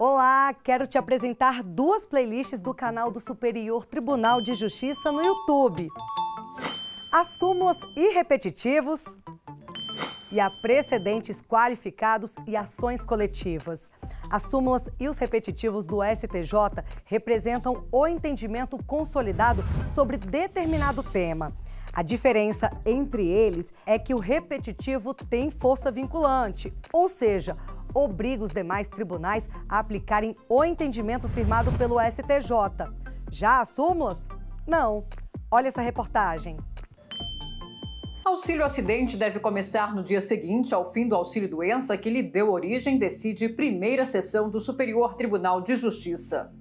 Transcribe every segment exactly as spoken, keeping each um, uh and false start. Olá, quero te apresentar duas playlists do canal do Superior Tribunal de Justiça no YouTube. As Súmulas e Repetitivos e a Precedentes Qualificados e Ações Coletivas. As súmulas e os repetitivos do S T J representam o entendimento consolidado sobre determinado tema. A diferença entre eles é que o repetitivo tem força vinculante, ou seja, obriga os demais tribunais a aplicarem o entendimento firmado pelo S T J. Já as súmulas? Não. Olha essa reportagem. Auxílio acidente deve começar no dia seguinte ao fim do auxílio-doença que lhe deu origem, decide primeira sessão do Superior Tribunal de Justiça.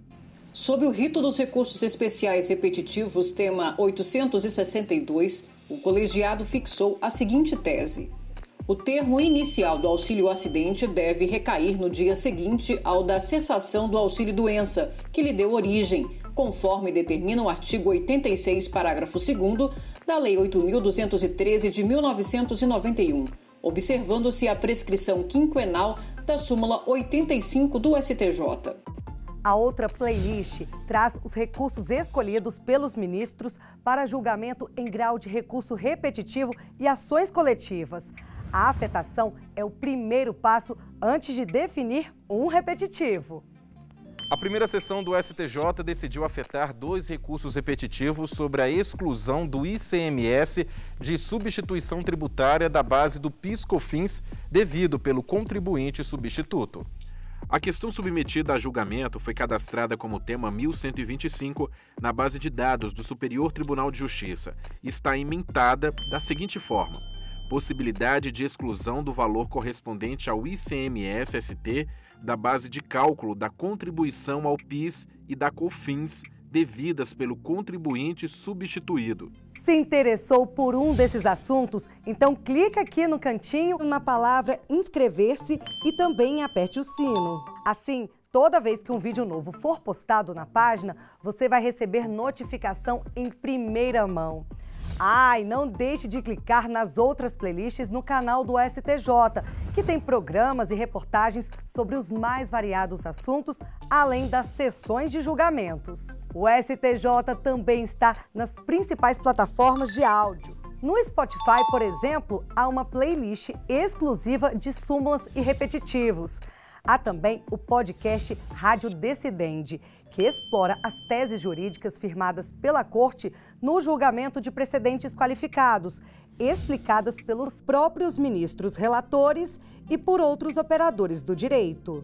Sob o rito dos recursos especiais repetitivos, tema oitocentos e sessenta e dois, o colegiado fixou a seguinte tese. O termo inicial do auxílio-acidente deve recair no dia seguinte ao da cessação do auxílio-doença, que lhe deu origem, conforme determina o artigo oitenta e seis, parágrafo segundo, da Lei oito mil duzentos e treze de mil novecentos e noventa e um, observando-se a prescrição quinquenal da súmula oitenta e cinco do S T J. A outra playlist traz os recursos escolhidos pelos ministros para julgamento em grau de recurso repetitivo e ações coletivas. A afetação é o primeiro passo antes de definir um repetitivo. A primeira sessão do S T J decidiu afetar dois recursos repetitivos sobre a exclusão do I C M S de substituição tributária da base do PIS-COFINS devido pelo contribuinte substituto. A questão submetida a julgamento foi cadastrada como tema mil cento e vinte e cinco na base de dados do Superior Tribunal de Justiça e está emendada da seguinte forma. Possibilidade de exclusão do valor correspondente ao I C M S S T da base de cálculo da contribuição ao PIS e da COFINS devidas pelo contribuinte substituído. Se interessou por um desses assuntos? Então clica aqui no cantinho na palavra inscrever-se e também aperte o sino. Assim, toda vez que um vídeo novo for postado na página, você vai receber notificação em primeira mão. Ah, e não deixe de clicar nas outras playlists no canal do S T J, que tem programas e reportagens sobre os mais variados assuntos, além das sessões de julgamentos. O S T J também está nas principais plataformas de áudio. No Spotify, por exemplo, há uma playlist exclusiva de súmulas e repetitivos. Há também o podcast Rádio Decidente, que explora as teses jurídicas firmadas pela Corte no julgamento de precedentes qualificados, explicadas pelos próprios ministros relatores e por outros operadores do direito.